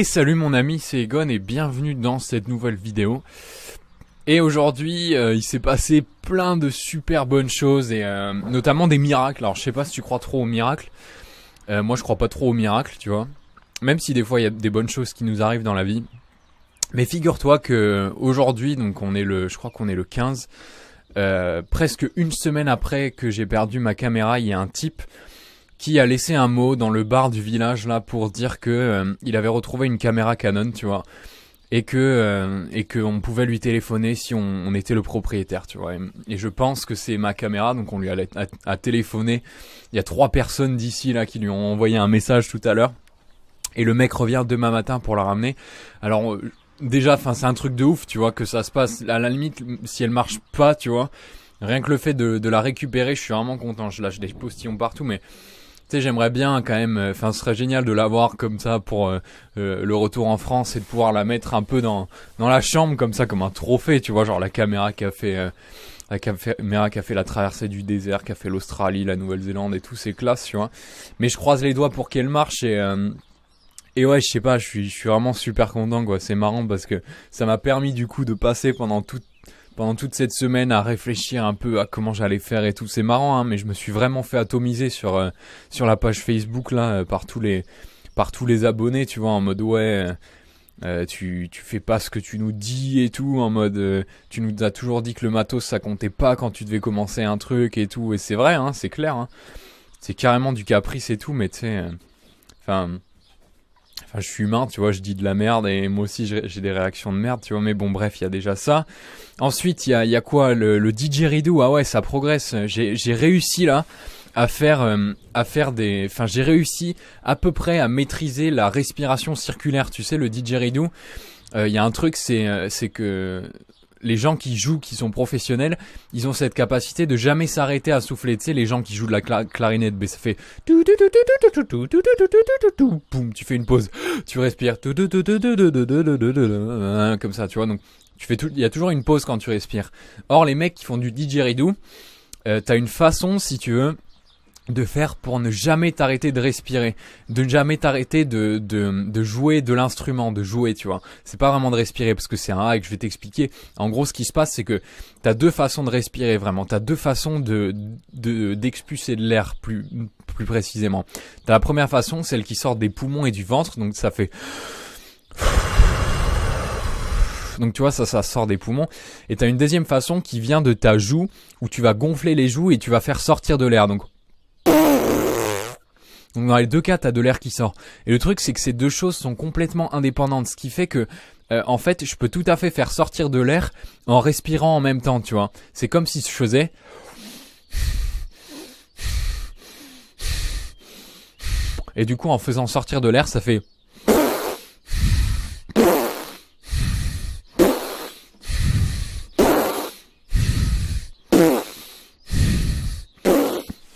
Et salut mon ami, c'est Egon et bienvenue dans cette nouvelle vidéo. Et aujourd'hui, il s'est passé plein de super bonnes choses et notamment des miracles. Alors je sais pas si tu crois trop aux miracles, moi je crois pas trop aux miracles, tu vois. Même si des fois il y a des bonnes choses qui nous arrivent dans la vie. Mais figure-toi que aujourd'hui, donc on est le, je crois qu'on est le 15, presque une semaine après que j'ai perdu ma caméra, il y a un type qui a laissé un mot dans le bar du village là pour dire que il avait retrouvé une caméra Canon, tu vois, et que on pouvait lui téléphoner si on était le propriétaire, tu vois. Et je pense que c'est ma caméra, donc on lui a téléphoné. Il y a 3 personnes d'ici là qui lui ont envoyé un message tout à l'heure, et le mec revient demain matin pour la ramener. Alors déjà, enfin c'est un truc de ouf, tu vois, que ça se passe. À la limite, si elle marche pas, tu vois, rien que le fait de la récupérer, je suis vraiment content. Je lâche des postillons partout, mais tu sais, j'aimerais bien quand même, enfin ce serait génial de l'avoir comme ça pour le retour en France et de pouvoir la mettre un peu dans la chambre comme ça, comme un trophée, tu vois, genre la caméra qui a fait la traversée du désert, qui a fait l'Australie, la Nouvelle-Zélande et tout, c'est classe, tu vois. Mais je croise les doigts pour qu'elle marche et ouais, je sais pas, je suis vraiment super content, quoi. C'est marrant parce que ça m'a permis du coup de passer pendant toute cette semaine à réfléchir un peu à comment j'allais faire et tout. C'est marrant, hein, mais je me suis vraiment fait atomiser sur la page Facebook là, par tous les abonnés, tu vois, en mode ouais, tu fais pas ce que tu nous dis et tout, en mode tu nous as toujours dit que le matos ça comptait pas quand tu devais commencer un truc et tout. Et c'est vrai, hein, c'est clair, hein, c'est carrément du caprice et tout, mais tu sais, enfin, je suis humain, tu vois, je dis de la merde et moi aussi j'ai des réactions de merde, tu vois, mais bon, bref, il y a déjà ça. Ensuite, il y a quoi, le didgeridoo, ah ouais, ça progresse. J'ai réussi là à faire des... Enfin, j'ai réussi à peu près à maîtriser la respiration circulaire, tu sais, le didgeridoo. Il y a un truc, c'est que les gens qui jouent, qui sont professionnels, ils ont cette capacité de jamais s'arrêter à souffler. Tu sais, les gens qui jouent de la clarinette, mais ça fait tout, boum, tu fais une pause, tu respires, comme ça, tu vois. Donc, tu fais tout. Il y a toujours une pause quand tu respires. Or, les mecs qui font du didgeridoo, t'as une façon, si tu veux, de faire pour ne jamais t'arrêter de respirer, de ne jamais t'arrêter de jouer de l'instrument, de jouer, tu vois. C'est pas vraiment de respirer parce que c'est un hack, je vais t'expliquer. En gros, ce qui se passe, c'est que t'as deux façons de respirer vraiment, t'as deux façons d'expulser de l'air plus précisément. T'as la première façon, celle qui sort des poumons et du ventre, donc ça fait... Donc tu vois, ça sort des poumons. Et t'as une deuxième façon qui vient de ta joue, où tu vas gonfler les joues et tu vas faire sortir de l'air, donc... Donc dans les deux cas, t'as de l'air qui sort. Et le truc, c'est que ces deux choses sont complètement indépendantes, ce qui fait que, en fait, je peux tout à fait faire sortir de l'air en respirant en même temps, tu vois. C'est comme si je faisais... Et du coup, en faisant sortir de l'air, ça fait...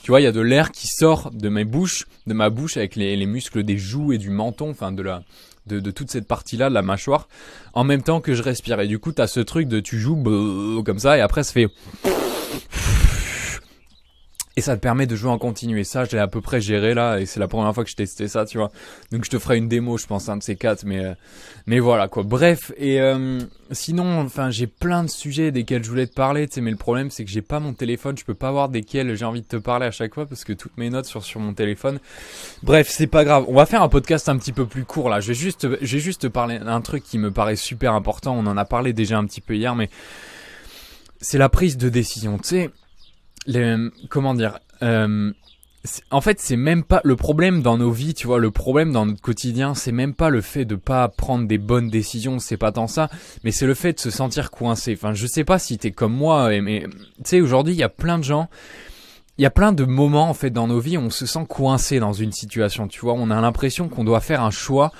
Tu vois, il y a de l'air qui sort de ma bouche avec les muscles des joues et du menton, enfin de toute cette partie-là de la mâchoire, en même temps que je respire. Et du coup, t'as ce truc de tu joues comme ça et après ça fait... Et ça te permet de jouer en continu. Et ça, je l'ai à peu près géré là. Et c'est la première fois que je testais ça, tu vois. Donc je te ferai une démo, je pense, un de ces quatre. Mais voilà, quoi. Bref. Et sinon, enfin, j'ai plein de sujets desquels je voulais te parler, tu sais. Mais le problème, c'est que j'ai pas mon téléphone. Je peux pas voir desquels j'ai envie de te parler à chaque fois parce que toutes mes notes sont sur mon téléphone. Bref, c'est pas grave. On va faire un podcast un petit peu plus court là. Je vais juste te parler d'un truc qui me paraît super important. On en a parlé déjà un petit peu hier, mais c'est la prise de décision, tu sais. Comment dire, en fait, c'est même pas le problème dans nos vies, tu vois. Le problème dans notre quotidien, c'est même pas le fait de pas prendre des bonnes décisions, c'est pas tant ça, mais c'est le fait de se sentir coincé. Enfin, je sais pas si t'es comme moi, mais tu sais, aujourd'hui, il y a plein de gens, il y a plein de moments en fait dans nos vies où on se sent coincé dans une situation, tu vois. On a l'impression qu'on doit faire un choix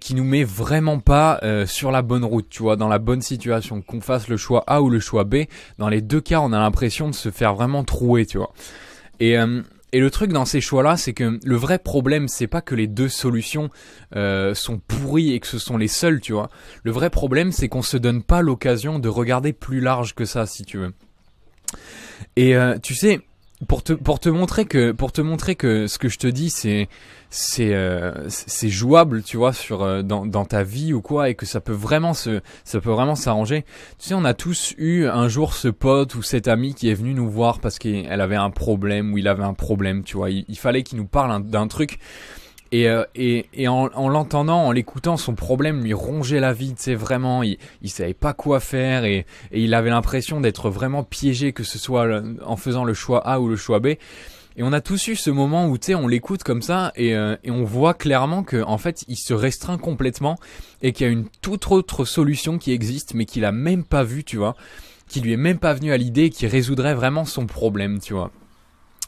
qui nous met vraiment pas sur la bonne route, tu vois, dans la bonne situation. Qu'on fasse le choix A ou le choix B, dans les deux cas, on a l'impression de se faire vraiment trouer, tu vois. Et le truc dans ces choix-là, c'est que le vrai problème, c'est pas que les deux solutions sont pourries et que ce sont les seules, tu vois. Le vrai problème, c'est qu'on se donne pas l'occasion de regarder plus large que ça, si tu veux. Et tu sais... pour te montrer que ce que je te dis c'est jouable, tu vois, dans ta vie ou quoi, et que ça peut vraiment s'arranger. Tu sais, on a tous eu un jour ce pote ou cette amie qui est venue nous voir parce qu'elle avait un problème ou il avait un problème, tu vois, il fallait qu'il nous parle d'un truc. Et en l'entendant, en l'écoutant, son problème lui rongeait la vie, tu sais, vraiment, il savait pas quoi faire, et il avait l'impression d'être vraiment piégé, que ce soit en faisant le choix A ou le choix B. Et on a tous eu ce moment où, tu sais, on l'écoute comme ça, et on voit clairement que, en fait, il se restreint complètement, et qu'il y a une toute autre solution qui existe, mais qu'il a même pas vue, tu vois, qui lui est même pas venue à l'idée, qui résoudrait vraiment son problème, tu vois.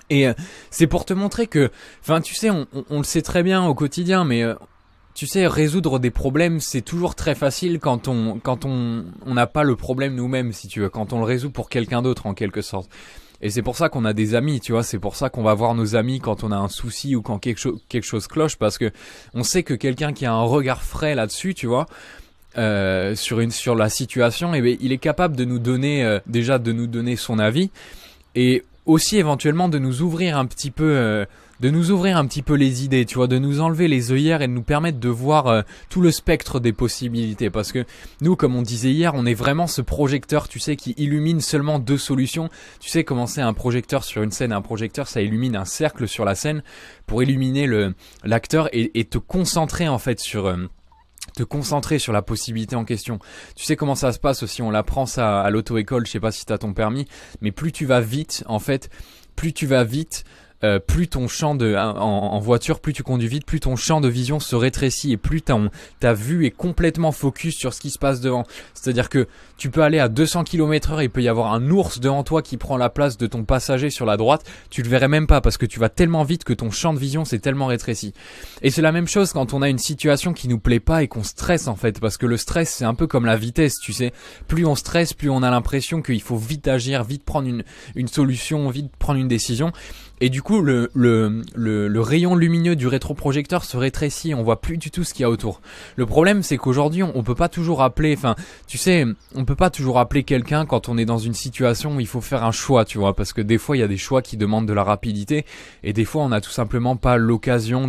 Et c'est pour te montrer que, enfin, tu sais, on le sait très bien au quotidien, mais tu sais, résoudre des problèmes, c'est toujours très facile quand on n'a pas le problème nous-mêmes, si tu veux, quand on le résout pour quelqu'un d'autre en quelque sorte. Et c'est pour ça qu'on a des amis, tu vois, c'est pour ça qu'on va voir nos amis quand on a un souci ou quand quelque chose cloche, parce que on sait que quelqu'un qui a un regard frais là-dessus, tu vois, sur la situation, et ben il est capable de nous donner déjà son avis, et aussi éventuellement de nous ouvrir un petit peu, les idées, tu vois, de nous enlever les œillères et de nous permettre de voir tout le spectre des possibilités. Parce que nous, comme on disait hier, on est vraiment ce projecteur, tu sais, qui illumine seulement deux solutions. Tu sais comment c'est un projecteur sur une scène, un projecteur, ça illumine un cercle sur la scène pour illuminer l'acteur et te concentrer en fait sur la possibilité en question. Tu sais comment ça se passe aussi, on l'apprend ça à l'auto-école, je sais pas si t'as ton permis, mais plus tu vas vite, en fait, plus ton champ en voiture, plus tu conduis vite, plus ton champ de vision se rétrécit et plus ta vue est complètement focus sur ce qui se passe devant. C'est-à-dire que tu peux aller à 200 km/h, il peut y avoir un ours devant toi qui prend la place de ton passager sur la droite, tu le verrais même pas parce que tu vas tellement vite que ton champ de vision s'est tellement rétréci. Et c'est la même chose quand on a une situation qui nous plaît pas et qu'on stresse en fait, parce que le stress c'est un peu comme la vitesse, tu sais. Plus on stresse, plus on a l'impression qu'il faut vite agir, vite prendre une solution, vite prendre une décision. Et du coup, le rayon lumineux du rétroprojecteur se rétrécit, on voit plus du tout ce qu'il y a autour. Le problème, c'est qu'aujourd'hui, on peut pas toujours appeler, enfin, tu sais, on peut pas toujours appeler quelqu'un quand on est dans une situation où il faut faire un choix, tu vois, parce que des fois, il y a des choix qui demandent de la rapidité, et des fois, on n'a tout simplement pas l'occasion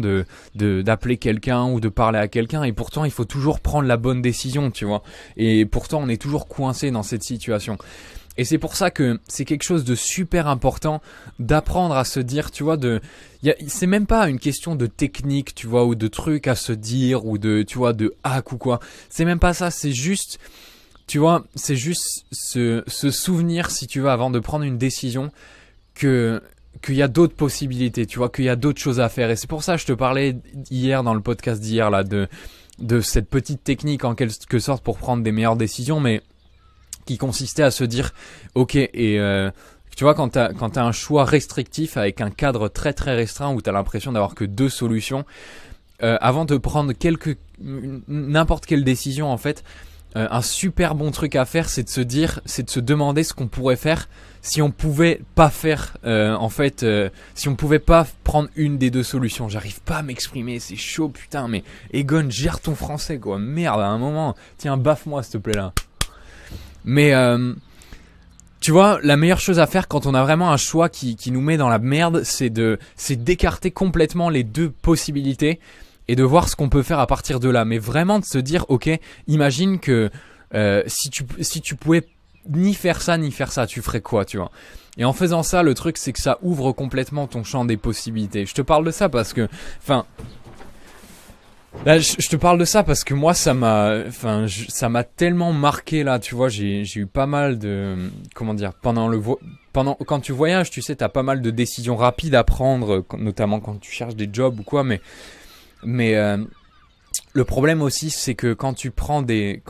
d'appeler quelqu'un ou de parler à quelqu'un, et pourtant, il faut toujours prendre la bonne décision, tu vois. Et pourtant, on est toujours coincé dans cette situation. Et c'est pour ça que c'est quelque chose de super important d'apprendre à se dire, tu vois, c'est même pas une question de technique, tu vois, ou de trucs à se dire, ou de, tu vois, de hack ou quoi. C'est même pas ça, c'est juste, tu vois, c'est juste se souvenir, si tu veux, avant de prendre une décision, qu'il y a d'autres possibilités, tu vois, qu'il y a d'autres choses à faire. Et c'est pour ça que je te parlais hier dans le podcast d'hier, là, de cette petite technique en quelque sorte pour prendre des meilleures décisions, mais qui consistait à se dire ok, et tu vois, quand t'as un choix restrictif avec un cadre très très restreint où t'as l'impression d'avoir que deux solutions, avant de prendre n'importe quelle décision en fait, un super bon truc à faire, c'est de se demander ce qu'on pourrait faire si on pouvait pas faire si on pouvait pas prendre une des deux solutions. J'arrive pas à m'exprimer, c'est chaud putain, mais Egon, gère ton français quoi, merde, à un moment, tiens, baffe-moi s'il te plaît là. Mais tu vois, la meilleure chose à faire quand on a vraiment un choix qui nous met dans la merde, c'est d'écarter complètement les deux possibilités et de voir ce qu'on peut faire à partir de là. Mais vraiment de se dire, ok, imagine que si tu pouvais ni faire ça ni faire ça, tu ferais quoi, tu vois. Et en faisant ça, le truc c'est que ça ouvre complètement ton champ des possibilités. Je te parle de ça parce que, enfin. Là, je te parle de ça parce que moi, ça m'a tellement marqué là, tu vois, j'ai eu pas mal de, comment dire, quand tu voyages, tu sais, t'as pas mal de décisions rapides à prendre, notamment quand tu cherches des jobs ou quoi, mais le problème aussi, c'est que quand tu prends des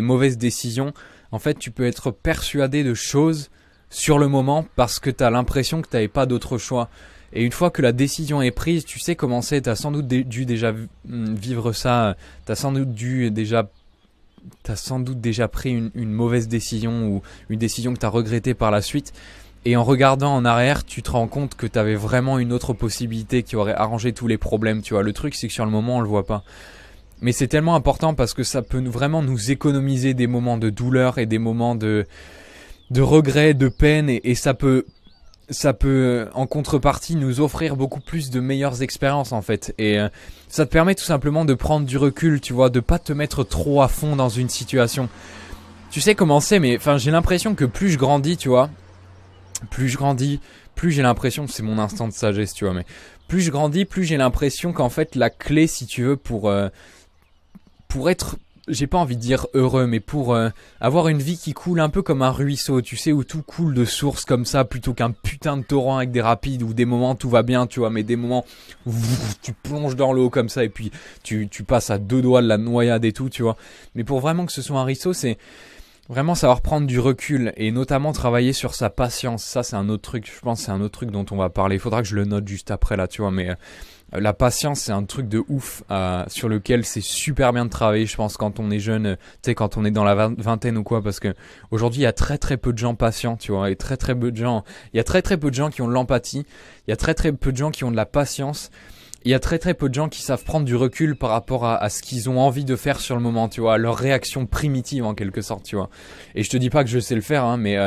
mauvaises décisions, en fait, tu peux être persuadé de choses sur le moment parce que t'as l'impression que t'avais pas d'autre choix. Et une fois que la décision est prise, tu sais comment c'est, t'as sans doute dû déjà vivre ça, t'as sans doute déjà pris une mauvaise décision ou une décision que t'as regrettée par la suite. Et en regardant en arrière, tu te rends compte que t'avais vraiment une autre possibilité qui aurait arrangé tous les problèmes, tu vois. Le truc, c'est que sur le moment, on le voit pas. Mais c'est tellement important parce que ça peut vraiment nous économiser des moments de douleur et des moments de regret, de peine, et ça peut ça peut en contrepartie nous offrir beaucoup plus de meilleures expériences en fait, et ça te permet tout simplement de prendre du recul, tu vois, de pas te mettre trop à fond dans une situation. Tu sais comment c'est, mais enfin j'ai l'impression que plus je grandis, tu vois, plus j'ai l'impression, c'est mon instant de sagesse, tu vois, mais plus je grandis, plus j'ai l'impression qu'en fait la clé, si tu veux, pour être, j'ai pas envie de dire heureux, mais pour avoir une vie qui coule un peu comme un ruisseau, tu sais, où tout coule de source comme ça, plutôt qu'un putain de torrent avec des rapides, où des moments tout va bien, tu vois, mais des moments où tu plonges dans l'eau comme ça, et puis tu passes à deux doigts de la noyade et tout, tu vois. Mais pour vraiment que ce soit un ruisseau, c'est vraiment savoir prendre du recul, et notamment travailler sur sa patience. Ça, c'est un autre truc, je pense, c'est un autre truc dont on va parler. Il faudra que je le note juste après, là, tu vois, mais... la patience, c'est un truc de ouf sur lequel c'est super bien de travailler, je pense, quand on est jeune, tu sais, quand on est dans la vingtaine ou quoi, parce que aujourd'hui il y a très peu de gens patients, tu vois, et très peu de gens, il y a très peu de gens qui ont de l'empathie, il y a très peu de gens qui ont de la patience, il y a très peu de gens qui savent prendre du recul par rapport à ce qu'ils ont envie de faire sur le moment, tu vois, leur réaction primitive en quelque sorte, tu vois. Et je te dis pas que je sais le faire, hein, mais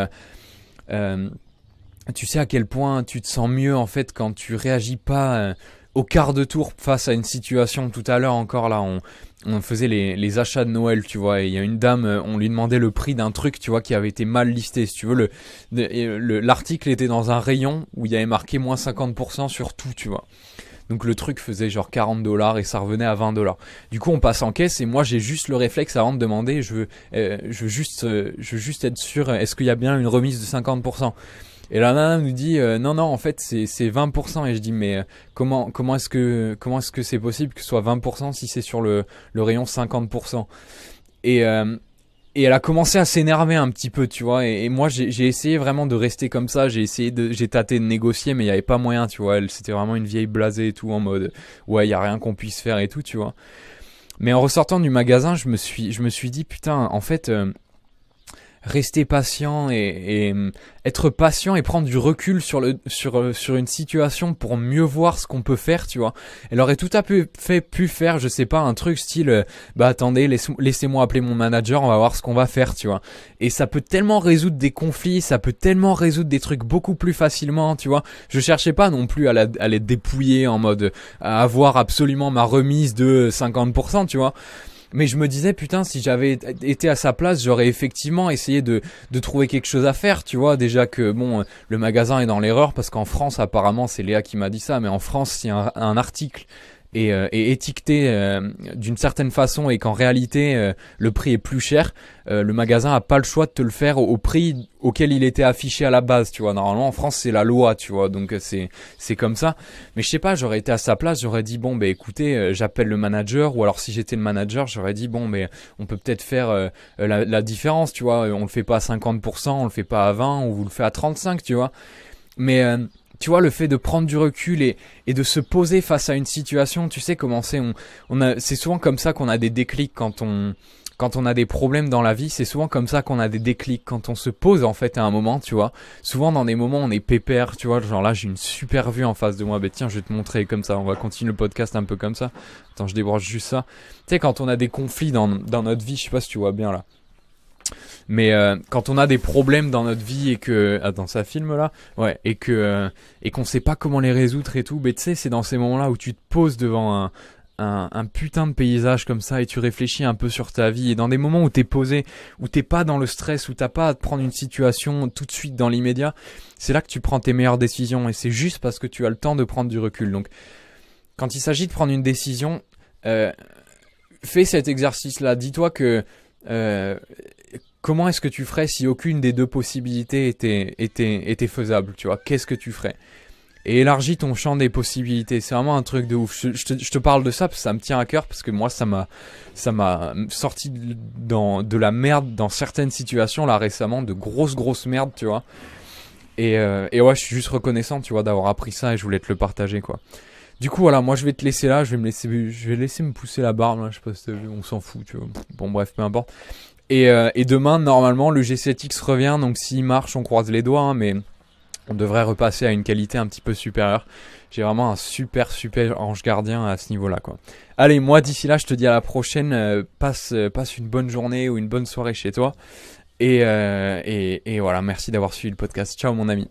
tu sais à quel point tu te sens mieux en fait quand tu réagis pas au quart de tour face à une situation. Tout à l'heure encore là, on faisait les achats de Noël, tu vois, et il y a une dame, on lui demandait le prix d'un truc, tu vois, qui avait été mal listé, si tu veux, l'article était dans un rayon où il y avait marqué moins 50% sur tout, tu vois. Donc le truc faisait genre 40$ et ça revenait à 20$. Du coup on passe en caisse et moi j'ai juste le réflexe avant de demander, je veux juste être sûr, est-ce qu'il y a bien une remise de 50%? Et la nana nous dit non en fait c'est 20%, et je dis mais comment est-ce que c'est possible que ce soit 20% si c'est sur le rayon 50%? Et elle a commencé à s'énerver un petit peu, tu vois, et moi j'ai essayé vraiment de rester comme ça, j'ai tâté de négocier, mais il n'y avait pas moyen, tu vois. Elle, c'était vraiment une vieille blasée et tout, en mode ouais il n'y a rien qu'on puisse faire et tout, tu vois. Mais en ressortant du magasin, je me suis dit putain, en fait rester patient et être patient et prendre du recul sur une situation pour mieux voir ce qu'on peut faire, tu vois. Elle aurait tout à fait pu faire, je sais pas, un truc style bah attendez, laissez-moi appeler mon manager, on va voir ce qu'on va faire, tu vois. Et ça peut tellement résoudre des conflits, ça peut tellement résoudre des trucs beaucoup plus facilement, tu vois. Je cherchais pas non plus à les dépouiller en mode à avoir absolument ma remise de 50%, tu vois. Mais je me disais, putain, si j'avais été à sa place, j'aurais effectivement essayé de trouver quelque chose à faire, tu vois. Déjà que, bon, le magasin est dans l'erreur, parce qu'en France, apparemment, c'est Léa qui m'a dit ça, mais en France, si un article est étiqueté d'une certaine façon et qu'en réalité, le prix est plus cher, le magasin n'a pas le choix de te le faire au prix auquel il était affiché à la base, tu vois. Normalement, en France, c'est la loi, tu vois, donc c'est comme ça. Mais je sais pas, j'aurais été à sa place, j'aurais dit, bon, bah écoutez, j'appelle le manager, ou alors si j'étais le manager, j'aurais dit, bon, mais on peut peut-être faire la différence, tu vois, on le fait pas à 50%, on le fait pas à 20%, on vous le fait à 35%, tu vois. Mais... tu vois, le fait de prendre du recul et de se poser face à une situation, tu sais comment c'est, c'est souvent comme ça qu'on a des déclics quand on a des problèmes dans la vie, c'est souvent comme ça qu'on a des déclics, quand on se pose en fait à un moment, tu vois. Souvent dans des moments on est pépère, tu vois, genre là j'ai une super vue en face de moi, bah tiens je vais te montrer comme ça, on va continuer le podcast un peu comme ça. Attends, je débranche juste ça. Tu sais, quand on a des conflits dans notre vie, je sais pas si tu vois bien là. Mais quand on a des problèmes dans notre vie et que... Attends, ça filme là? Ouais, et qu'on sait pas comment les résoudre et tout, mais tu sais, c'est dans ces moments-là où tu te poses devant un putain de paysage comme ça et tu réfléchis un peu sur ta vie. Et dans des moments où t'es posé, où t'es pas dans le stress, où t'as pas à te prendre une situation tout de suite dans l'immédiat, c'est là que tu prends tes meilleures décisions, et c'est juste parce que tu as le temps de prendre du recul. Donc, quand il s'agit de prendre une décision, fais cet exercice-là. Dis-toi que... comment est-ce que tu ferais si aucune des deux possibilités était faisable, tu vois? Qu'est-ce que tu ferais? Et élargis ton champ des possibilités. C'est vraiment un truc de ouf. Je te parle de ça parce que ça me tient à cœur, parce que moi ça m'a sorti de la merde dans certaines situations là récemment, de grosse merde, tu vois. Et ouais, je suis juste reconnaissant, tu vois, d'avoir appris ça, et je voulais te le partager, quoi. Du coup voilà, moi je vais te laisser là, je vais laisser me pousser la barbe là, je sais pas si t'as vu, on s'en fout, tu vois. Bon bref, peu importe. Et demain, normalement, le G7x revient, donc s'il marche, on croise les doigts, hein, mais on devrait repasser à une qualité un petit peu supérieure. J'ai vraiment un super ange gardien à ce niveau-là, quoi. Allez, moi, d'ici là, je te dis à la prochaine, passe une bonne journée ou une bonne soirée chez toi. Et voilà, merci d'avoir suivi le podcast. Ciao, mon ami.